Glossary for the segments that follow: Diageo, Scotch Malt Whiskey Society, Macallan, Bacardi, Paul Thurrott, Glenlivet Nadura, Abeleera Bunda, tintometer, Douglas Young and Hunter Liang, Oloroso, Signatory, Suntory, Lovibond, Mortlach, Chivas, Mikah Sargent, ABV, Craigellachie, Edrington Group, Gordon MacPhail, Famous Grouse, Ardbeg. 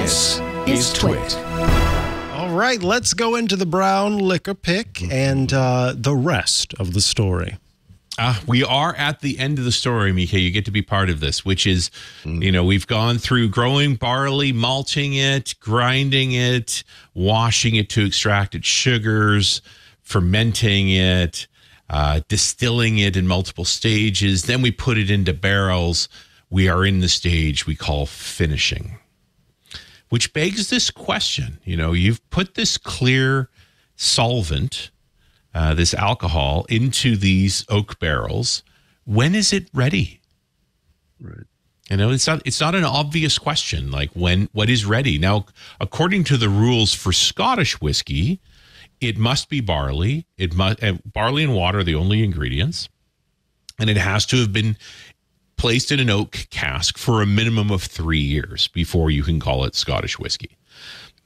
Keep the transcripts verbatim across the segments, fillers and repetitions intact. This is Twit. All right, let's go into the brown liquor pick and uh, the rest of the story. Uh, we are at the end of the story, Mika. You get to be part of this, which is, you know, we've gone through growing barley, malting it, grinding it, washing it to extract its sugars, fermenting it, uh, distilling it in multiple stages. Then we put it into barrels. We are in the stage we call finishing, which begs this question. You know, you've put this clear solvent, Uh, this alcohol, into these oak barrels. When is it ready? Right. You know, it's not it's not an obvious question, like when, what is ready? Now, according to the rules for Scottish whiskey, it must be barley. It must uh, barley and water are the only ingredients, and it has to have been placed in an oak cask for a minimum of three years before you can call it Scottish whiskey.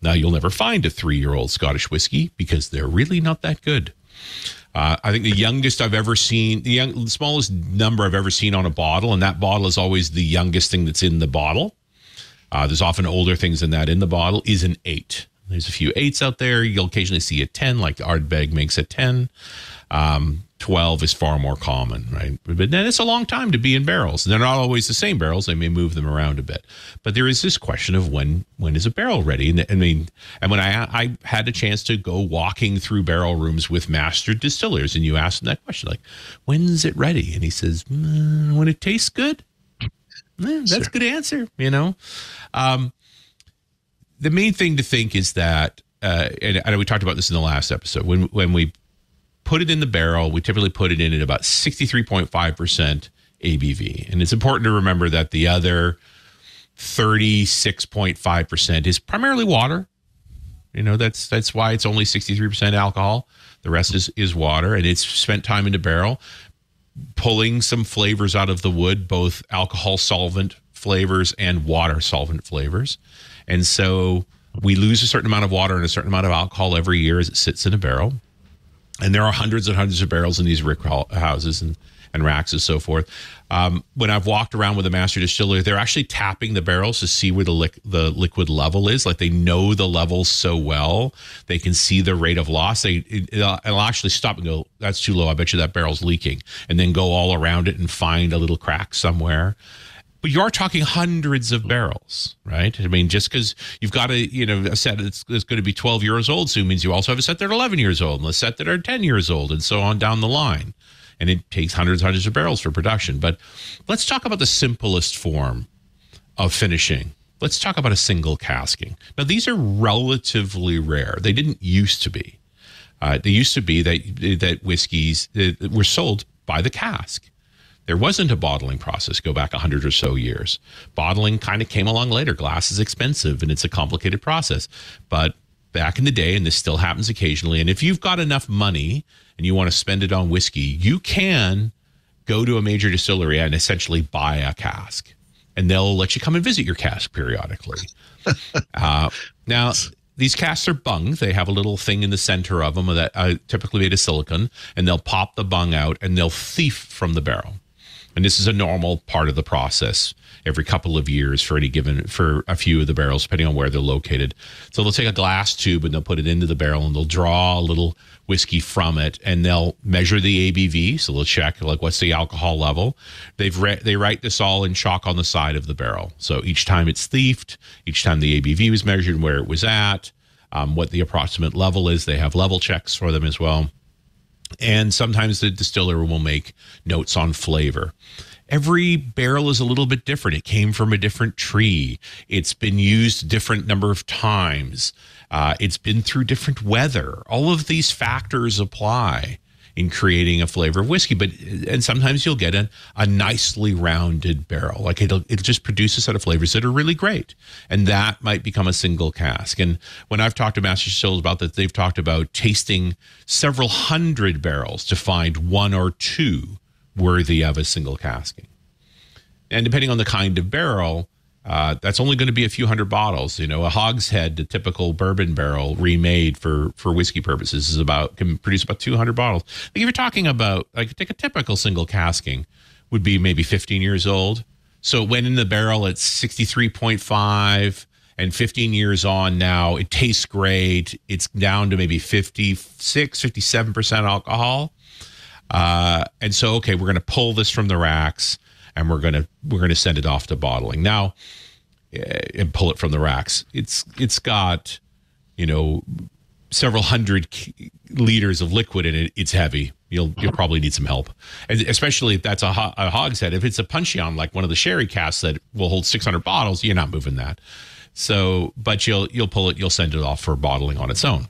Now, you'll never find a three-year-old Scottish whiskey because they're really not that good. Uh, I think the youngest I've ever seen, the, young, the smallest number I've ever seen on a bottle, and that bottle is always the youngest thing that's in the bottle. Uh, there's often older things than that in the bottle, is an eight. There's a few eights out there. You'll occasionally see a ten, like the Ardbeg makes a ten. Um, twelve is far more common, right? But then it's a long time to be in barrels. They're not always the same barrels. They may move them around a bit. But there is this question of when when is a barrel ready? And I mean, and when I I had a chance to go walking through barrel rooms with master distillers, and you ask them that question, like, when's it ready? And he says, mm, when it tastes good. Mm, that's sure. a good answer, you know? Um, the main thing to think is that, uh, and, and we talked about this in the last episode, when when we put it in the barrel, we typically put it in at about sixty-three point five percent A B V. And it's important to remember that the other thirty-six point five percent is primarily water. You know, that's that's why it's only sixty-three percent alcohol. The rest is, is water, and it's spent time in the barrel pulling some flavors out of the wood, both alcohol solvent flavors and water solvent flavors. And so we lose a certain amount of water and a certain amount of alcohol every year as it sits in a barrel. And there are hundreds and hundreds of barrels in these rick houses and, and racks and so forth. Um, when I've walked around with a master distiller, they're actually tapping the barrels to see where the, li the liquid level is. Like, they know the levels so well. They can see the rate of loss. They, it, it'll, it'll actually stop and go, that's too low. I bet you that barrel's leaking. And then go all around it and find a little crack somewhere. But you are talking hundreds of barrels, right? I mean, just because you've got a, you know, a set that's, that's going to be twelve years old soon means you also have a set that are eleven years old and a set that are ten years old and so on down the line. And it takes hundreds and hundreds of barrels for production. But let's talk about the simplest form of finishing. Let's talk about a single casking. Now, these are relatively rare. They didn't used to be. Uh, they used to be that, that whiskeys that were sold by the cask. There wasn't a bottling process, go back a hundred or so years. Bottling kind of came along later. Glass is expensive, and it's a complicated process. But back in the day, and this still happens occasionally, and if you've got enough money and you want to spend it on whiskey, you can go to a major distillery and essentially buy a cask. And they'll let you come and visit your cask periodically. uh, now... These casks are bung. They have a little thing in the center of them that uh, typically made of silicon, and they'll pop the bung out and they'll thief from the barrel. And this is a normal part of the process every couple of years for any given, for a few of the barrels, depending on where they're located. So they'll take a glass tube and they'll put it into the barrel and they'll draw a little whiskey from it, and they'll measure the A B V. So they'll check, like, what's the alcohol level. They've re they write this all in chalk on the side of the barrel. So each time it's thieved, each time the A B V was measured, where it was at, um, what the approximate level is. They have level checks for them as well. And sometimes the distiller will make notes on flavor. Every barrel is a little bit different. It came from a different tree. It's been used a different number of times. Uh, it's been through different weather. All of these factors apply in creating a flavor of whiskey. But and sometimes you'll get a, a nicely rounded barrel. Like, it'll, it'll just produce a set of flavors that are really great. And that might become a single cask. And when I've talked to master distillers about that, they've talked about tasting several hundred barrels to find one or two worthy of a single casking. And depending on the kind of barrel, Uh, that's only going to be a few hundred bottles. You know, a hogshead, the typical bourbon barrel remade for for whiskey purposes, is about can produce about two hundred bottles. Like, if you're talking about, like, take a typical single casking would be maybe fifteen years old. So it went in the barrel at sixty-three point five, And fifteen years on now, it tastes great. It's down to maybe fifty-six, fifty-seven percent alcohol. Uh, and so, okay, we're going to pull this from the racks, and we're going to we're going to send it off to bottling now, and pull it from the racks. It's it's got, you know, several hundred liters of liquid in it. It's heavy. You'll you'll probably need some help, and especially if that's a, ho a hogshead. If it's a puncheon, like one of the sherry casks that will hold six hundred bottles, you're not moving that. So, but you'll you'll pull it. You'll send it off for bottling on its own.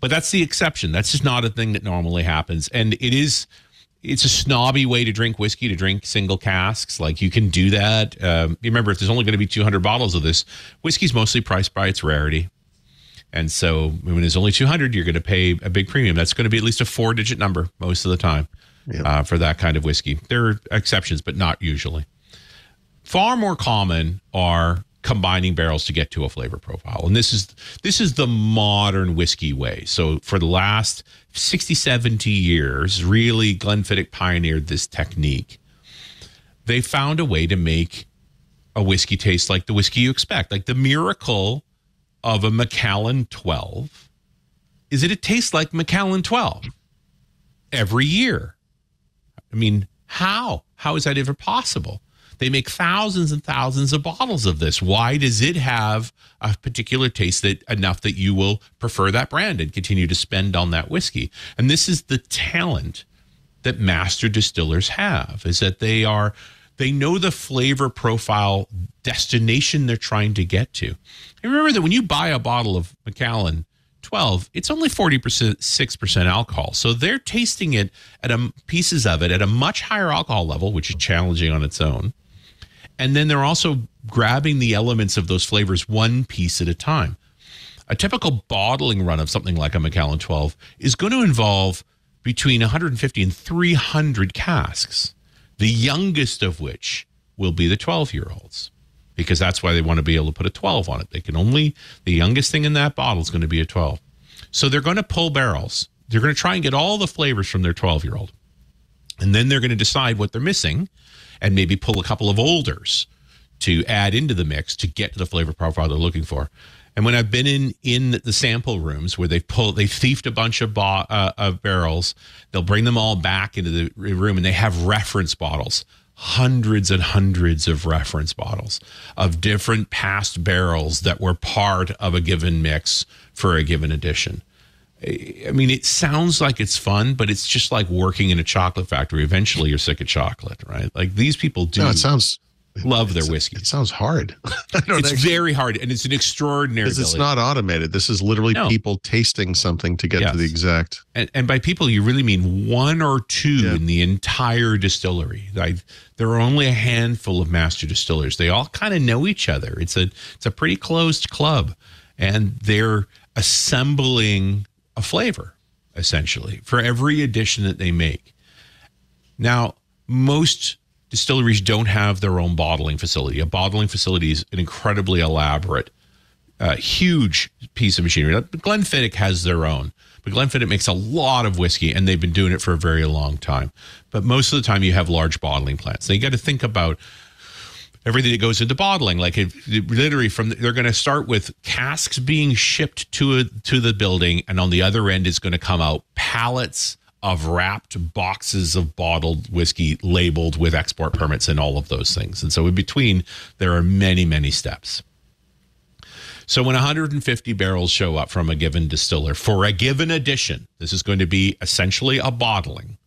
But that's the exception. That's just not a thing that normally happens, and it is. It's a snobby way to drink whiskey, to drink single casks. Like, you can do that. Um, remember, if there's only going to be two hundred bottles of this, whiskey's mostly priced by its rarity. And so when there's only two hundred, you're going to pay a big premium. That's going to be at least a four-digit number most of the time, yeah. uh, for that kind of whiskey. There are exceptions, but not usually. Far more common are combining barrels to get to a flavor profile. And this is this is the modern whiskey way. So for the last sixty, seventy years, really Glenfiddich pioneered this technique. They found a way to make a whiskey taste like the whiskey you expect. Like, the miracle of a Macallan twelve is that it tastes like Macallan twelve every year. I mean, how? How is that ever possible? They make thousands and thousands of bottles of this. Why does it have a particular taste that enough that you will prefer that brand and continue to spend on that whiskey? And this is the talent that master distillers have, is that they are, they know the flavor profile destination they're trying to get to. And remember that when you buy a bottle of Macallan twelve, it's only forty percent, six percent alcohol. So they're tasting it at a, pieces of it at a much higher alcohol level, which is challenging on its own. And then they're also grabbing the elements of those flavors one piece at a time. A typical bottling run of something like a Macallan twelve is going to involve between one hundred fifty and three hundred casks, the youngest of which will be the twelve-year-olds, because that's why they want to be able to put a twelve on it. They can only, the youngest thing in that bottle is going to be a twelve. So they're going to pull barrels. They're going to try and get all the flavors from their twelve-year-old. And then they're going to decide what they're missing and maybe pull a couple of olders to add into the mix to get to the flavor profile they're looking for. And when I've been in in the sample rooms where they've pulled, they've thiefed a bunch of, uh, of barrels, they'll bring them all back into the room, and they have reference bottles, hundreds and hundreds of reference bottles of different past barrels that were part of a given mix for a given edition. I mean, it sounds like it's fun, but it's just like working in a chocolate factory. Eventually, you're sick of chocolate, right? Like, these people do. No, it sounds love their whiskey. It sounds hard. It's very hard, and it's an extraordinary. Because it's not automated. This is literally no. people tasting something to get yes. to the exact. And, and by people, you really mean one or two yeah. in the entire distillery. Like, there are only a handful of master distillers. They all kind of know each other. It's a it's a pretty closed club, and they're assembling a flavor, essentially, for every addition that they make. Now, most distilleries don't have their own bottling facility. A bottling facility is an incredibly elaborate, uh, huge piece of machinery. Glenfiddich has their own, but Glenfiddich makes a lot of whiskey, and they've been doing it for a very long time. But most of the time, you have large bottling plants. So you got to think about everything that goes into bottling. Like, if, literally from the, they're going to start with casks being shipped to a, to the building, and on the other end is going to come out pallets of wrapped boxes of bottled whiskey labeled with export permits and all of those things. And so in between, there are many, many steps. So when one hundred fifty barrels show up from a given distiller for a given edition, this is going to be essentially a bottling.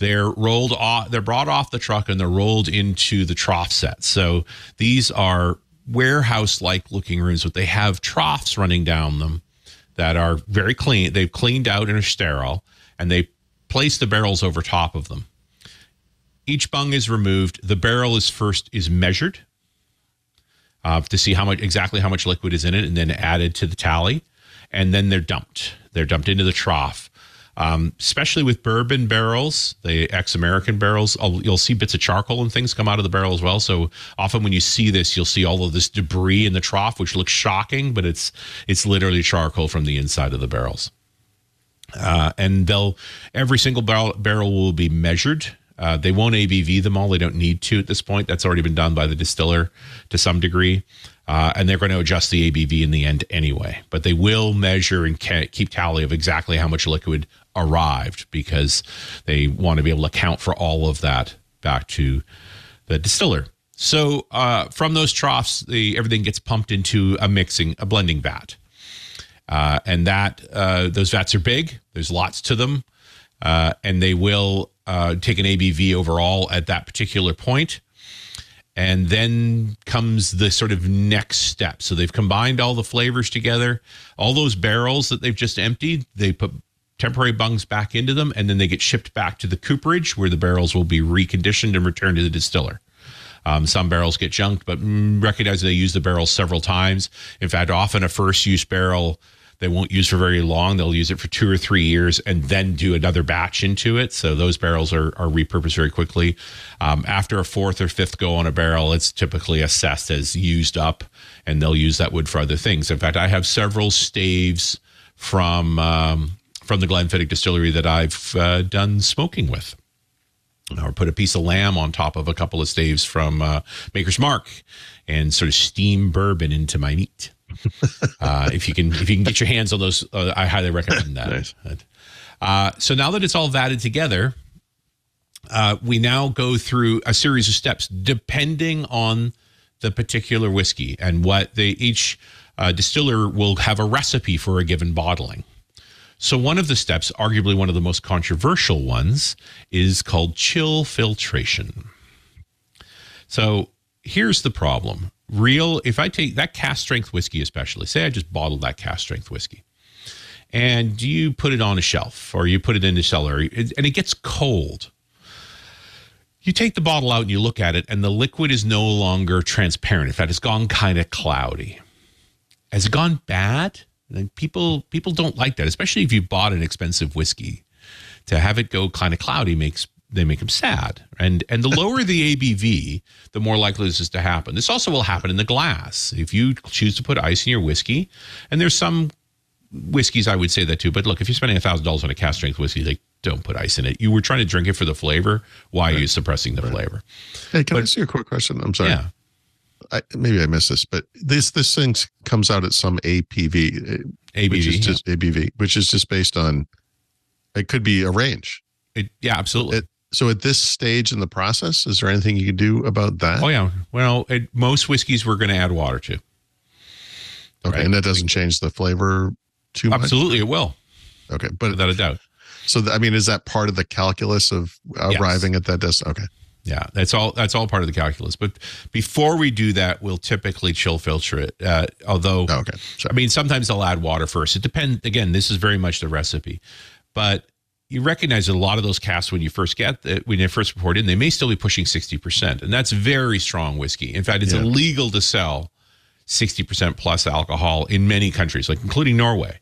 They're rolled off, they're brought off the truck, and they're rolled into the trough set. So these are warehouse-like looking rooms, but they have troughs running down them that are very clean. They've cleaned out and are sterile, and they place the barrels over top of them. Each bung is removed. The barrel is first is measured uh, to see how much exactly how much liquid is in it, and then added to the tally, and then they're dumped. They're dumped into the trough. Um, especially with bourbon barrels, the ex-American barrels, you'll see bits of charcoal and things come out of the barrel as well. So often when you see this, you'll see all of this debris in the trough, which looks shocking, but it's it's literally charcoal from the inside of the barrels. Uh, and they'll every single barrel, barrel will be measured Uh, they won't A B V them all. They don't need to at this point. That's already been done by the distiller to some degree. Uh, and they're going to adjust the A B V in the end anyway. But they will measure and keep tally of exactly how much liquid arrived, because they want to be able to account for all of that back to the distiller. So uh, from those troughs, the, everything gets pumped into a mixing, a blending vat. Uh, and that uh, those vats are big. There's lots to them. Uh, and they will uh, take an A B V overall at that particular point. And then comes the sort of next step. So they've combined all the flavors together. All those barrels that they've just emptied, they put temporary bungs back into them, and then they get shipped back to the cooperage, where the barrels will be reconditioned and returned to the distiller. Um, some barrels get junked, but recognize they use the barrels several times. In fact, often a first-use barrel they won't use for very long. They'll use it for two or three years and then do another batch into it. So those barrels are, are repurposed very quickly. Um, after a fourth or fifth go on a barrel, it's typically assessed as used up, and they'll use that wood for other things. In fact, I have several staves from um, from the Glenfiddich distillery that I've uh, done smoking with. Or put a piece of lamb on top of a couple of staves from uh, Maker's Mark and sort of steam bourbon into my meat. uh, if you can, if you can get your hands on those, uh, I highly recommend that. Nice. Uh, so now that it's all vatted together, uh, we now go through a series of steps depending on the particular whiskey and what they, each uh, distiller will have a recipe for a given bottling. So one of the steps, arguably one of the most controversial ones, is called chill filtration. So here's the problem. Real, if I take that cast strength whiskey, especially, say I just bottled that cast strength whiskey, and you put it on a shelf or you put it in the cellar, and it gets cold. You take the bottle out and you look at it, and the liquid is no longer transparent. In fact, it's gone kind of cloudy. Has it gone bad? And people, people don't like that, especially if you bought an expensive whiskey. To have it go kind of cloudy makes they make them sad. And and the lower the A B V, the more likely this is to happen. This also will happen in the glass. If you choose to put ice in your whiskey, and there's some whiskeys I would say that too, but look, if you're spending one thousand dollars on a cast strength whiskey, they don't put ice in it. You were trying to drink it for the flavor. Why right. are you suppressing the right. flavor? Hey, can but, I ask you a quick question? I'm sorry. Yeah. I, maybe I missed this, but this this thing comes out at some A P V, A B V, which is just, yeah. A B V, which is just based on, it could be a range. It, yeah, absolutely. It, So at this stage in the process, is there anything you can do about that? Oh, yeah. Well, it, most whiskeys we're going to add water to. Okay, right? And that doesn't change the flavor too much? Absolutely, it will. Okay. But without a doubt. So, I mean, is that part of the calculus of arriving yes. at that destination? Okay. Yeah, that's all That's all part of the calculus. But before we do that, we'll typically chill filter it. Uh, although, oh, okay. Sorry. I mean, sometimes they'll add water first. It depends. Again, this is very much the recipe. But you recognize a lot of those casts when you first get that, when they first report in, they may still be pushing sixty percent. And that's very strong whiskey. In fact, it's yeah. illegal to sell sixty percent plus alcohol in many countries, like including Norway.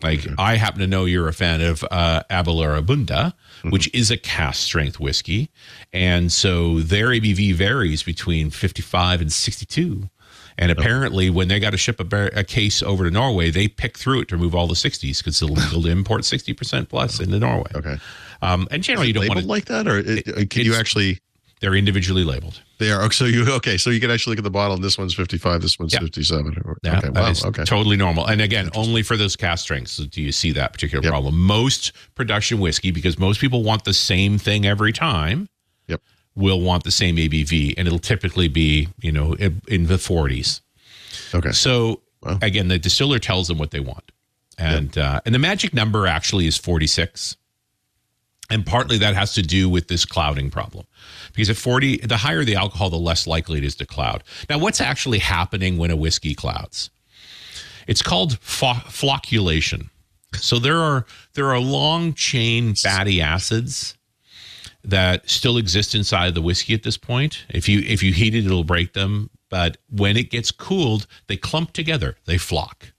Like okay. I happen to know you're a fan of uh, Abeleera Bunda, mm-hmm. which is a cast strength whiskey. And so their A B V varies between fifty-five and sixty-two. And apparently, when they got to ship a, bear, a case over to Norway, they pick through it to remove all the sixties because it's illegal to import sixty percent plus into Norway. Okay. Um, and generally, you don't want to like that, or it, it, can you actually? They're individually labeled. They are. So you okay? So you can actually look at the bottle, and this one's fifty-five, this one's yeah. fifty-seven. Yeah, okay. Wow. Okay. Totally normal. And again, only for those cast strengths do you see that particular yep. problem. Most production whiskey, because most people want the same thing every time. Yep. Will want the same A B V, and it'll typically be, you know, in the forties. Okay. So wow. again, the distiller tells them what they want, and yep. uh, and the magic number actually is forty-six, and partly that has to do with this clouding problem, because at forty, the higher the alcohol, the less likely it is to cloud. Now, what's actually happening when a whiskey clouds? It's called fo- flocculation. So there are there are long chain fatty acids that still exist inside of the whiskey at this point. If you if you heat it, it'll break them. But when it gets cooled, they clump together, they flock,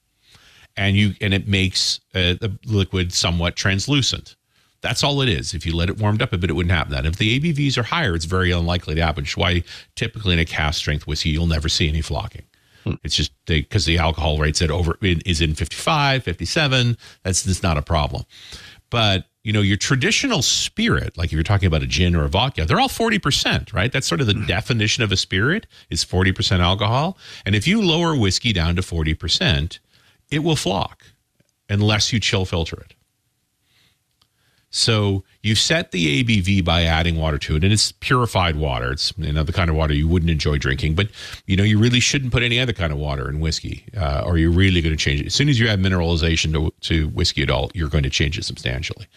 and you and it makes uh, the liquid somewhat translucent. That's all it is. If you let it warmed up a bit, it wouldn't happen. That if the A B Vs are higher, it's very unlikely to happen. Which is why typically in a cast strength whiskey, you'll never see any flocking. Hmm. It's just because the alcohol rate's at over is in fifty-five, fifty-seven. That's that's not a problem, but. you know, your traditional spirit, like if you're talking about a gin or a vodka, they're all forty percent, right? That's sort of the definition of a spirit is forty percent alcohol. And if you lower whiskey down to forty percent, it will flock unless you chill filter it. So you set the A B V by adding water to it, and it's purified water. It's, you know, the kind of water you wouldn't enjoy drinking, but you know, you really shouldn't put any other kind of water in whiskey, uh, or you're really going to change it. As soon as you add mineralization to, to whiskey at all, you're going to change it substantially.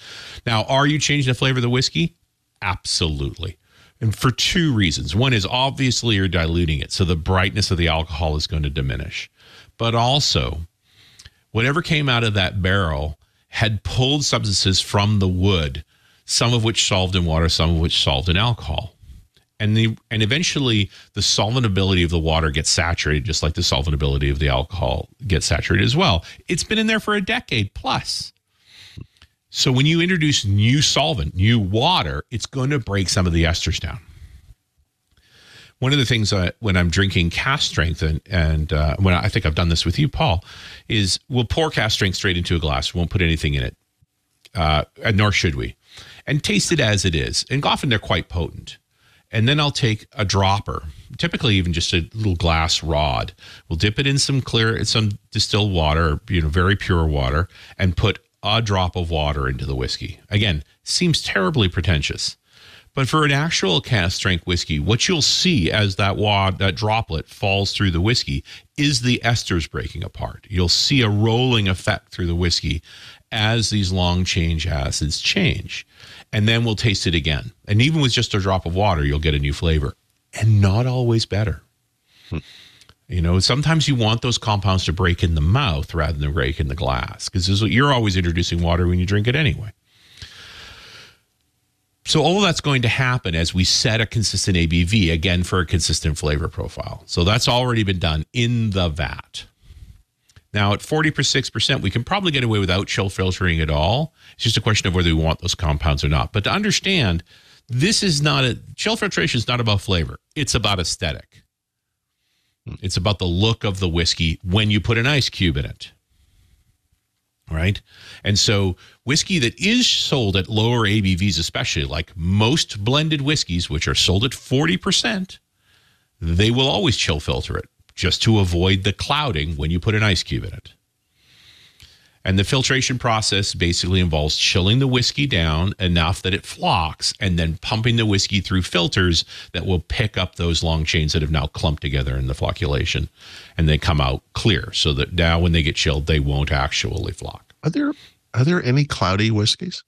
Now, are you changing the flavor of the whiskey? Absolutely. And for two reasons. One is obviously you're diluting it, so the brightness of the alcohol is going to diminish. But also, whatever came out of that barrel had pulled substances from the wood, some of which solved in water, some of which solved in alcohol. And the and eventually the solventability of the water gets saturated, just like the solventability of the alcohol gets saturated as well. It's been in there for a decade plus. So when you introduce new solvent, new water, it's going to break some of the esters down. One of the things I, when I'm drinking cast strength, and, and uh, when I, I think I've done this with you, Paul, is we'll pour cast strength straight into a glass. We won't put anything in it, uh, nor should we, and taste it as it is. And often they're quite potent. And then I'll take a dropper, typically even just a little glass rod. We'll dip it in some clear, some distilled water, you know, very pure water, and put a drop of water into the whiskey. Again, seems terribly pretentious. But for an actual cast strength whiskey, what you'll see as that wad, that droplet falls through the whiskey is the esters breaking apart. You'll see a rolling effect through the whiskey as these long change acids change. And then we'll taste it again. And even with just a drop of water, you'll get a new flavor. And not always better. Hmm. You know, sometimes you want those compounds to break in the mouth rather than break in the glass, because you're always introducing water when you drink it anyway. So all of that's going to happen as we set a consistent A B V, again, for a consistent flavor profile. So that's already been done in the vat. Now, at forty-six percent, we can probably get away without chill filtering at all. It's just a question of whether we want those compounds or not. But to understand, this is not a chill filtration is not about flavor. It's about aesthetic. It's about the look of the whiskey when you put an ice cube in it. Right? And so whiskey that is sold at lower A B Vs, especially like most blended whiskeys, which are sold at forty percent, they will always chill filter it just to avoid the clouding when you put an ice cube in it. And the filtration process basically involves chilling the whiskey down enough that it flocks and then pumping the whiskey through filters that will pick up those long chains that have now clumped together in the flocculation, and they come out clear so that now when they get chilled, they won't actually flock. Are there, are there any cloudy whiskeys?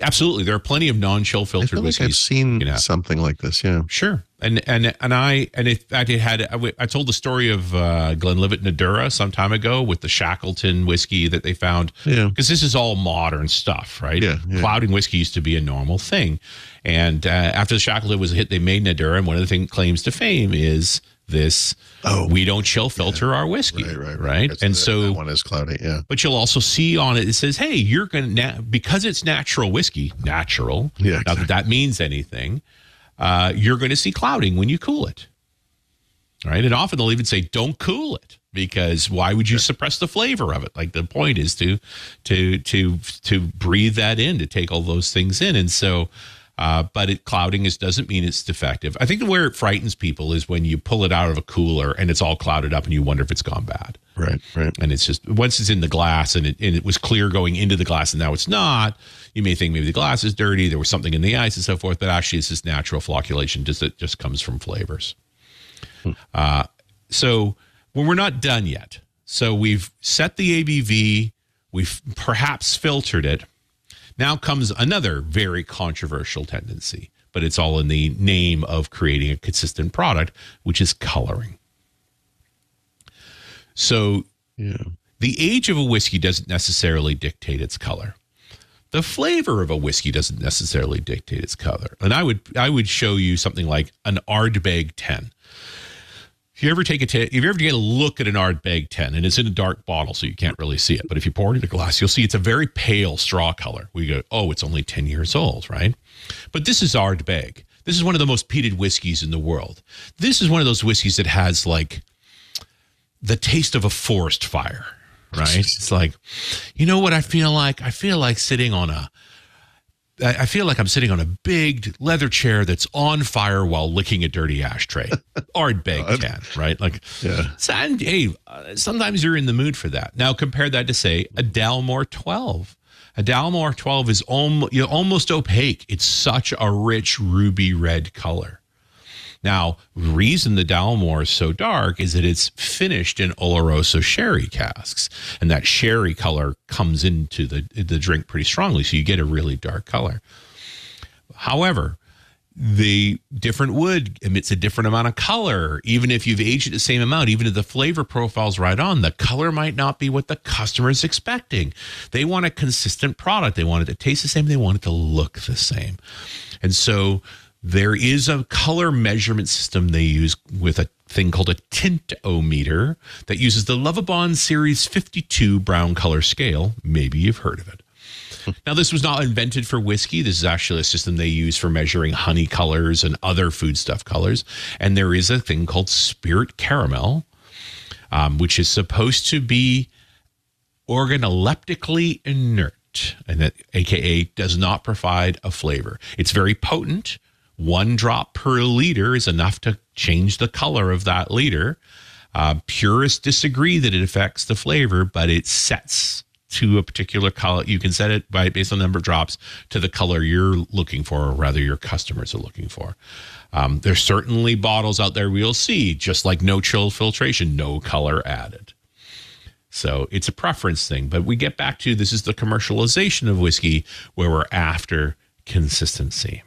Absolutely. There are plenty of non-chill filtered I feel like whiskeys. I've seen you know. something like this. Yeah, sure. And and and I and in fact it had I told the story of uh, Glenlivet Nadura some time ago with the Shackleton whiskey that they found. Yeah, because this is all modern stuff, right? Yeah, yeah. Clouding whiskey used to be a normal thing, and uh, after the Shackleton was a hit, they made Nadura, and one of the thing claims to fame is this. Oh, we don't chill filter yeah. our whiskey, right? Right, right. right? And so that one is cloudy, yeah. But you'll also see on it, it says, "Hey, you're gonna because it's natural whiskey, natural. Yeah, exactly. Not that that means anything. Uh, you're going to see clouding when you cool it, right? And often they'll even say, "Don't cool it," because why would you sure. suppress the flavor of it? Like the point is to, to, to, to breathe that in, to take all those things in, and so." Uh, but it, clouding is, doesn't mean it's defective. I think the where it frightens people is when you pull it out of a cooler and it's all clouded up and you wonder if it's gone bad. Right, right. And it's just, once it's in the glass and it, and it was clear going into the glass and now it's not, you may think maybe the glass is dirty, there was something in the ice and so forth, but actually it's this natural flocculation just that just comes from flavors. Hmm. Uh, so well, we're not done yet. So we've set the A B V, we've perhaps filtered it. Now comes another very controversial tendency, but it's all in the name of creating a consistent product, which is coloring. So yeah. the age of a whiskey doesn't necessarily dictate its color. The flavor of a whiskey doesn't necessarily dictate its color. And I would I would show you something like an Ardbeg ten. If you ever take a t- if you ever get a look at an Ardbeg ten, and it's in a dark bottle, so you can't really see it. But if you pour it in a glass, you'll see it's a very pale straw color. We go, oh, it's only ten years old, right? But this is Ardbeg. This is one of the most peated whiskeys in the world. This is one of those whiskeys that has like the taste of a forest fire, right? It's like, you know what I feel like? I feel like sitting on a I feel like I'm sitting on a big leather chair that's on fire while licking a dirty ashtray. Ardbeg can, right? Like, yeah. So, and, hey, sometimes you're in the mood for that. Now, compare that to, say, a Dalmore twelve. A Dalmore twelve is om- you know, almost opaque. It's such a rich ruby red color. Now, the reason the Dalmore is so dark is that it's finished in Oloroso sherry casks, and that sherry color comes into the, the drink pretty strongly, so you get a really dark color. However, the different wood emits a different amount of color. Even if you've aged it the same amount, even if the flavor profile's right on, the color might not be what the customer is expecting. They want a consistent product. They want it to taste the same. They want it to look the same. And so there is a color measurement system they use with a thing called a tintometer that uses the Lovibond Series fifty-two brown color scale. Maybe you've heard of it. Now, this was not invented for whiskey. This is actually a system they use for measuring honey colors and other foodstuff colors. And there is a thing called spirit caramel, um, which is supposed to be organoleptically inert, and that, A K A does not provide a flavor. It's very potent. One drop per liter is enough to change the color of that liter. Uh, purists disagree that it affects the flavor, but it sets to a particular color. You can set it by based on the number of drops to the color you're looking for, or rather your customers are looking for. Um, there's certainly bottles out there we'll see, just like no chill filtration, no color added. So it's a preference thing, but we get back to, this is the commercialization of whiskey where we're after consistency.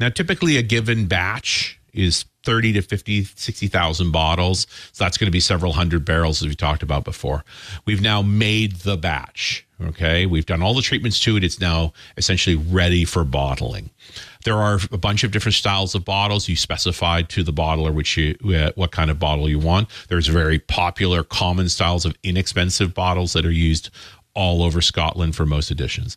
Now, typically a given batch is thirty to fifty, sixty thousand bottles. So that's going to be several hundred barrels, as we talked about before. We've now made the batch, okay? We've done all the treatments to it. It's now essentially ready for bottling. There are a bunch of different styles of bottles. You specify to the bottler which you, uh, what kind of bottle you want. There's very popular, common styles of inexpensive bottles that are used all over Scotland for most editions.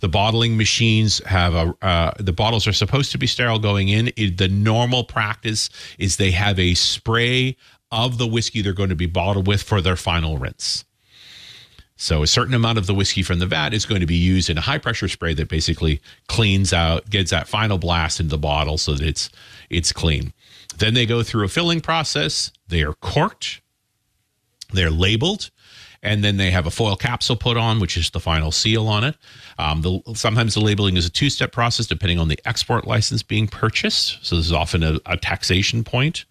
The bottling machines have a, uh, the bottles are supposed to be sterile going in. It, the normal practice is they have a spray of the whiskey they're going to be bottled with for their final rinse. So a certain amount of the whiskey from the vat is going to be used in a high pressure spray that basically cleans out, gets that final blast into the bottle so that it's, it's clean. Then they go through a filling process. They are corked. They're labeled. And then they have a foil capsule put on, which is the final seal on it. Um, the, sometimes the labeling is a two-step process, depending on the export license being purchased. So this is often a, a taxation point.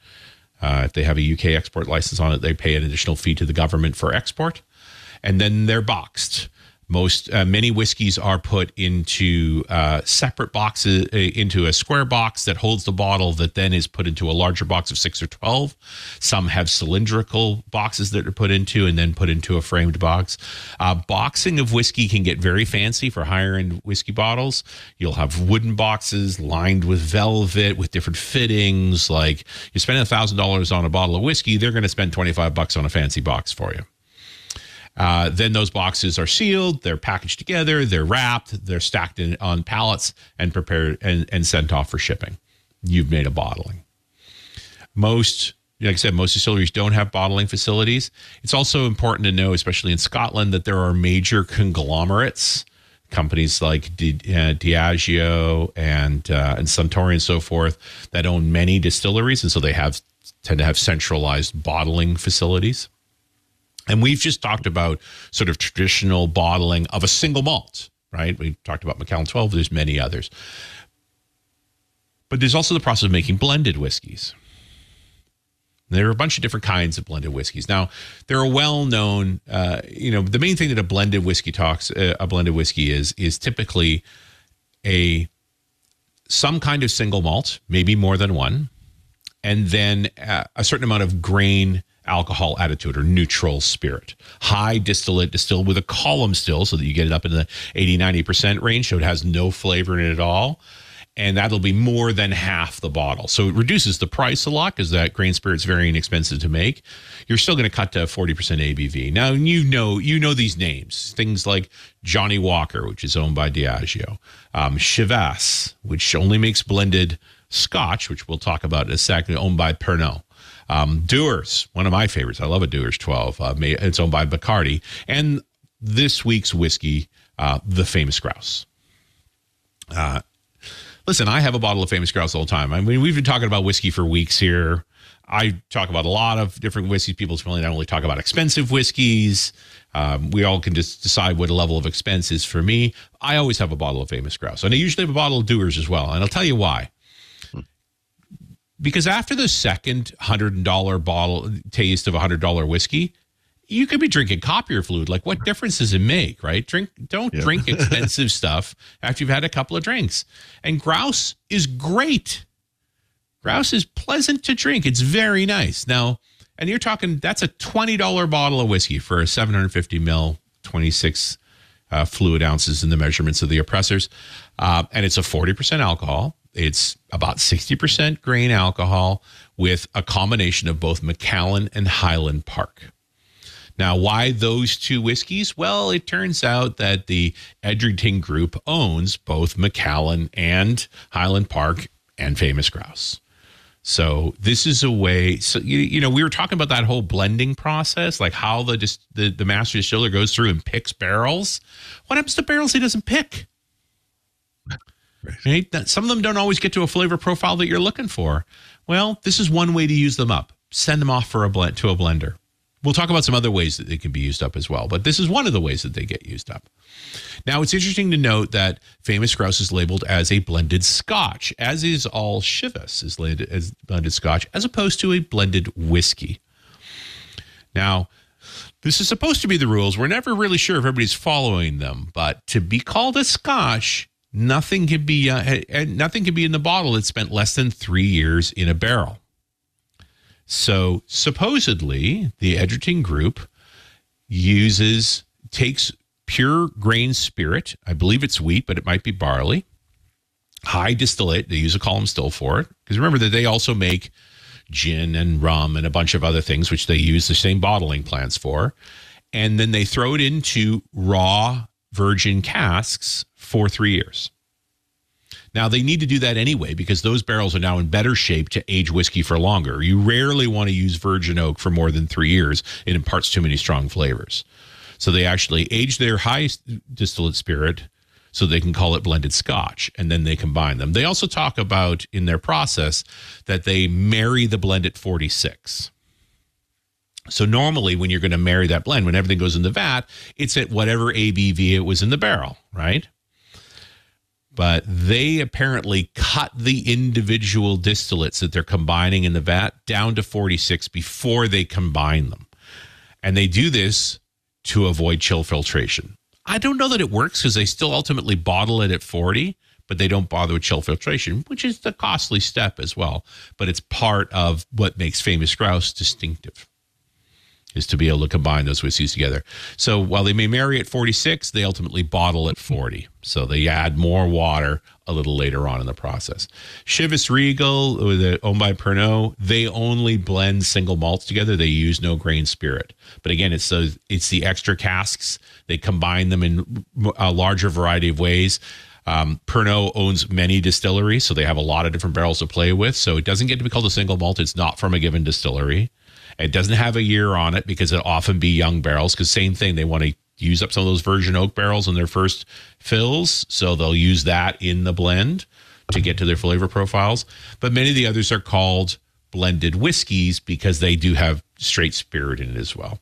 Uh, if they have a U K export license on it, they pay an additional fee to the government for export. And then they're boxed. Most uh, many whiskeys are put into uh, separate boxes, uh, into a square box that holds the bottle that then is put into a larger box of six or twelve. Some have cylindrical boxes that are put into and then put into a framed box. Uh, boxing of whiskey can get very fancy for higher end whiskey bottles. You'll have wooden boxes lined with velvet with different fittings. Like, you're spending one thousand dollars on a bottle of whiskey, they're going to spend twenty-five bucks on a fancy box for you. Uh, then those boxes are sealed, they're packaged together, they're wrapped, they're stacked in, on pallets and prepared and, and sent off for shipping. You've made a bottling. Most, like I said, most distilleries don't have bottling facilities. It's also important to know, especially in Scotland, that there are major conglomerates, companies like Di, uh, Diageo and, uh, and Suntory and so forth, that own many distilleries. And so they have tend to have centralized bottling facilities. And we've just talked about sort of traditional bottling of a single malt, right? We talked about Macallan twelve. There's many others. But there's also the process of making blended whiskeys. There are a bunch of different kinds of blended whiskeys. Now, there are well-known, uh, you know, the main thing that a blended whiskey talks, uh, a blended whiskey is, is typically a some kind of single malt, maybe more than one, and then uh, a certain amount of grain alcohol attitude or neutral spirit. High distillate distilled with a column still so that you get it up in the eighty, ninety percent range, so it has no flavor in it at all. And that'll be more than half the bottle. So it reduces the price a lot because that grain spirit's very inexpensive to make. You're still going to cut to forty percent A B V. Now, you know you know these names. Things like Johnnie Walker, which is owned by Diageo. Um, Chivas, which only makes blended Scotch, which we'll talk about in a second, owned by Pernod. Um, Dewar's, one of my favorites. I love a Dewar's twelve. Uh, it's owned by Bacardi. And this week's whiskey, uh, the Famous Grouse. Uh, listen, I have a bottle of Famous Grouse all the time. I mean, we've been talking about whiskey for weeks here. I talk about a lot of different whiskeys. People really not only talk about expensive whiskeys. Um, we all can just decide what a level of expense is for me. I always have a bottle of Famous Grouse. And I usually have a bottle of Dewar's as well. And I'll tell you why. Hmm. Because after the second one hundred dollar bottle taste of one hundred dollar whiskey, you could be drinking copier fluid. Like, what difference does it make, right? Drink, Don't yeah. drink expensive stuff after you've had a couple of drinks. And Grouse is great. Grouse is pleasant to drink. It's very nice. Now, and you're talking, that's a twenty dollar bottle of whiskey for a seven hundred fifty milliliters, twenty-six uh, fluid ounces in the measurements of the oppressors. Uh, and it's a forty percent alcohol. It's about sixty percent grain alcohol with a combination of both Macallan and Highland Park. Now, why those two whiskeys? Well, it turns out that the Edrington Group owns both Macallan and Highland Park and Famous Grouse. So this is a way, so, you, you know, we were talking about that whole blending process, like how the, dis, the the master distiller goes through and picks barrels. What happens to barrels he doesn't pick? Right? That, some of them don't always get to a flavor profile that you're looking for. Well, this is one way to use them up. Send them off for a blend to a blender. We'll talk about some other ways that they can be used up as well, but this is one of the ways that they get used up. Now, it's interesting to note that Famous Grouse is labeled as a blended Scotch, as is all Chivas is labeled as blended Scotch, as opposed to a blended whiskey. Now, this is supposed to be the rules. We're never really sure if everybody's following them, but to be called a Scotch, nothing can be uh, nothing can be in the bottle that spent less than three years in a barrel. So supposedly the Edrington Group uses, takes pure grain spirit. I believe it's wheat, but it might be barley. High distillate. They use a column still for it. Because remember that they also make gin and rum and a bunch of other things, which they use the same bottling plants for. And then they throw it into raw virgin casks for three years. Now, they need to do that anyway because those barrels are now in better shape to age whiskey for longer. You rarely want to use virgin oak for more than three years. It imparts too many strong flavors. So they actually age their high distillate spirit so they can call it blended Scotch, and then they combine them. They also talk about in their process that they marry the blend at forty-six. So normally when you're going to marry that blend, when everything goes in the vat, it's at whatever A B V it was in the barrel, right? But they apparently cut the individual distillates that they're combining in the vat down to forty-six before they combine them. And they do this to avoid chill filtration. I don't know that it works because they still ultimately bottle it at forty, but they don't bother with chill filtration, which is the costly step as well. But it's part of what makes Famous Grouse distinctive, is to be able to combine those whiskeys together. So while they may marry at forty-six, they ultimately bottle at forty. So they add more water a little later on in the process. Chivas Regal, owned by Pernod, they only blend single malts together. They use no grain spirit. But again, it's those, it's the extra casks. They combine them in a larger variety of ways. Um, Pernod owns many distilleries, so they have a lot of different barrels to play with. So it doesn't get to be called a single malt. It's not from a given distillery. It doesn't have a year on it because it'll often be young barrels, because same thing, they want to use up some of those virgin oak barrels in their first fills, so they'll use that in the blend to get to their flavor profiles. But many of the others are called blended whiskeys because they do have straight spirit in it as well.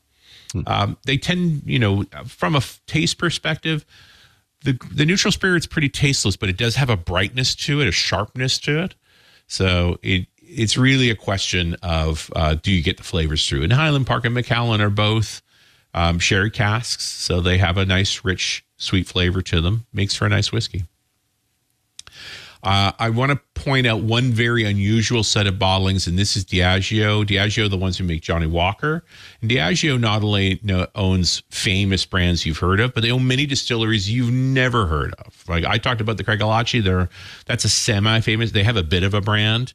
Hmm. Um, they tend, you know, from a taste perspective, the, the neutral spirit's pretty tasteless, but it does have a brightness to it, a sharpness to it. So it, It's really a question of uh, do you get the flavors through? And Highland Park and Macallan are both um, sherry casks, so they have a nice, rich, sweet flavor to them. Makes for a nice whiskey. Uh, I want to point out one very unusual set of bottlings, and this is Diageo. Diageo, the ones who make Johnnie Walker. And Diageo not only owns famous brands you've heard of, but they own many distilleries you've never heard of. Like I talked about the Craigellachie. They're, that's a semi-famous. They have a bit of a brand,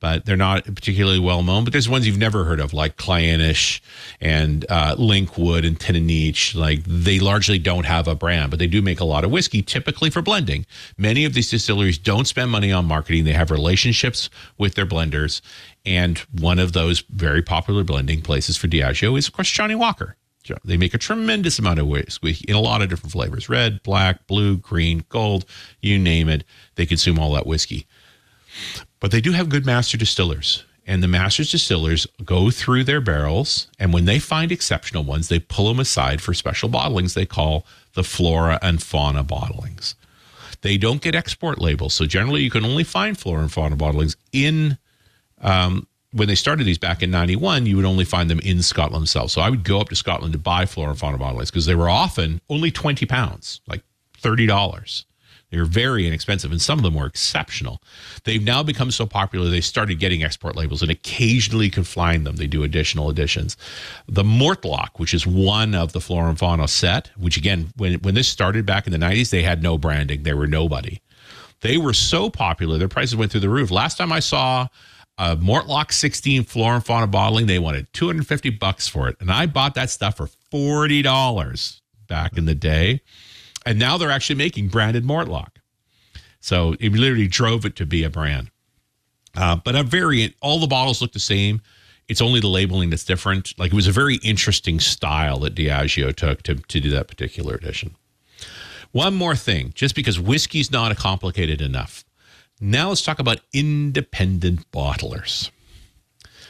but they're not particularly well-known. But there's ones you've never heard of, like Kleinish and uh, Linkwood and Tenenich. Like, they largely don't have a brand, but they do make a lot of whiskey, typically for blending. Many of these distilleries don't spend money on marketing. They have relationships with their blenders. And one of those very popular blending places for Diageo is, of course, Johnnie Walker. They make a tremendous amount of whiskey in a lot of different flavors, red, black, blue, green, gold, you name it. They consume all that whiskey. But they do have good master distillers, and the master distillers go through their barrels, and when they find exceptional ones, they pull them aside for special bottlings they call the flora and fauna bottlings. They don't get export labels, so generally you can only find flora and fauna bottlings in um when they started these back in ninety-one, you would only find them in Scotland themselves. So I would go up to Scotland to buy flora and fauna bottlings because they were often only twenty pounds, like thirty dollars. They were very inexpensive, and some of them were exceptional. They've now become so popular, they started getting export labels, and occasionally can find them. They do additional editions. The Mortlach, which is one of the flora and fauna set, which again, when, when this started back in the nineties, they had no branding. They were nobody. They were so popular, their prices went through the roof. Last time I saw Uh, Mortlach sixteen flora and fauna bottling, they wanted two hundred fifty bucks for it. And I bought that stuff for forty dollars back in the day. And now they're actually making branded Mortlach. So it literally drove it to be a brand. Uh, but a variant, all the bottles look the same. It's only the labeling that's different. Like, it was a very interesting style that Diageo took to, to do that particular edition. One more thing, just because whiskey's not complicated enough. Now let's talk about independent bottlers.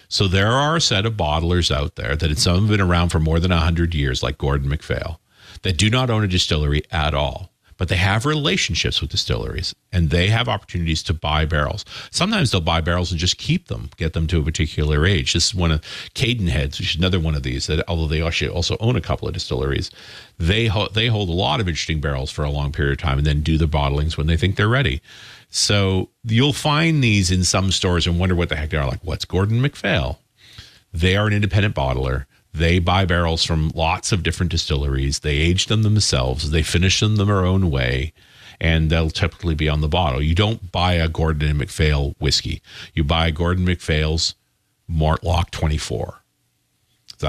So there are a set of bottlers out there that some have been around for more than one hundred years, like Gordon MacPhail, that do not own a distillery at all, but they have relationships with distilleries, and they have opportunities to buy barrels. Sometimes they'll buy barrels and just keep them, get them to a particular age. This is one of Cadenheads, which is another one of these, that although they actually also own a couple of distilleries, they, ho they hold a lot of interesting barrels for a long period of time and then do the bottlings when they think they're ready. So you'll find these in some stores and wonder what the heck they are. Like, what's Gordon MacPhail? They are an independent bottler. They buy barrels from lots of different distilleries. They age them themselves. They finish them their own way, and they'll typically be on the bottle. You don't buy a Gordon MacPhail whiskey. You buy Gordon MacPhail's Mortlach twenty-four.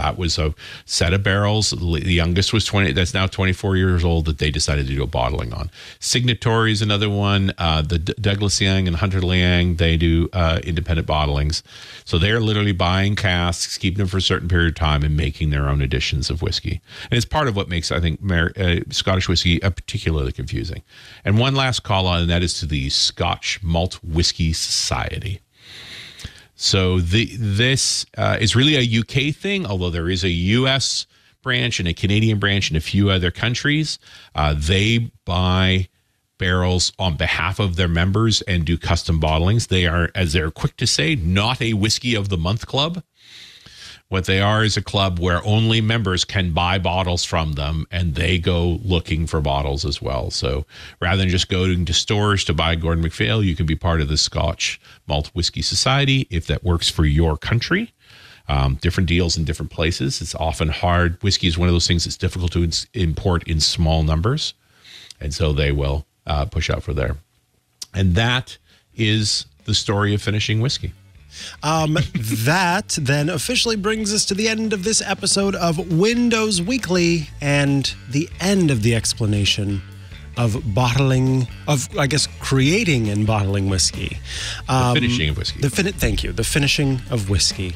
That was a set of barrels. The youngest was twenty. That's now twenty-four years old that they decided to do a bottling on. Signatory is another one. Uh, the D Douglas Young and Hunter Liang, they do uh, independent bottlings. So they're literally buying casks, keeping them for a certain period of time, and making their own editions of whiskey. And it's part of what makes, I think, Mer uh, Scottish whiskey uh, particularly confusing. And one last call on, and that is to the Scotch Malt Whiskey Society. So the, this uh, is really a U K thing, although there is a U S branch and a Canadian branch in a few other countries. Uh, they buy barrels on behalf of their members and do custom bottlings. They are, as they're quick to say, not a Whiskey of the Month club. What they are is a club where only members can buy bottles from them, and they go looking for bottles as well. So rather than just going to stores to buy Gordon MacPhail, you can be part of the Scotch Malt Whiskey Society if that works for your country. Um, different deals in different places. It's often hard. Whiskey is one of those things that's difficult to ins import in small numbers. And so they will uh, push out for there. And that is the story of finishing whiskey. Um, that then officially brings us to the end of this episode of Windows Weekly and the end of the explanation of bottling, of, I guess, creating and bottling whiskey. Um, the finishing of whiskey. The fin- thank you. The finishing of whiskey.